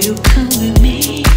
you come with me?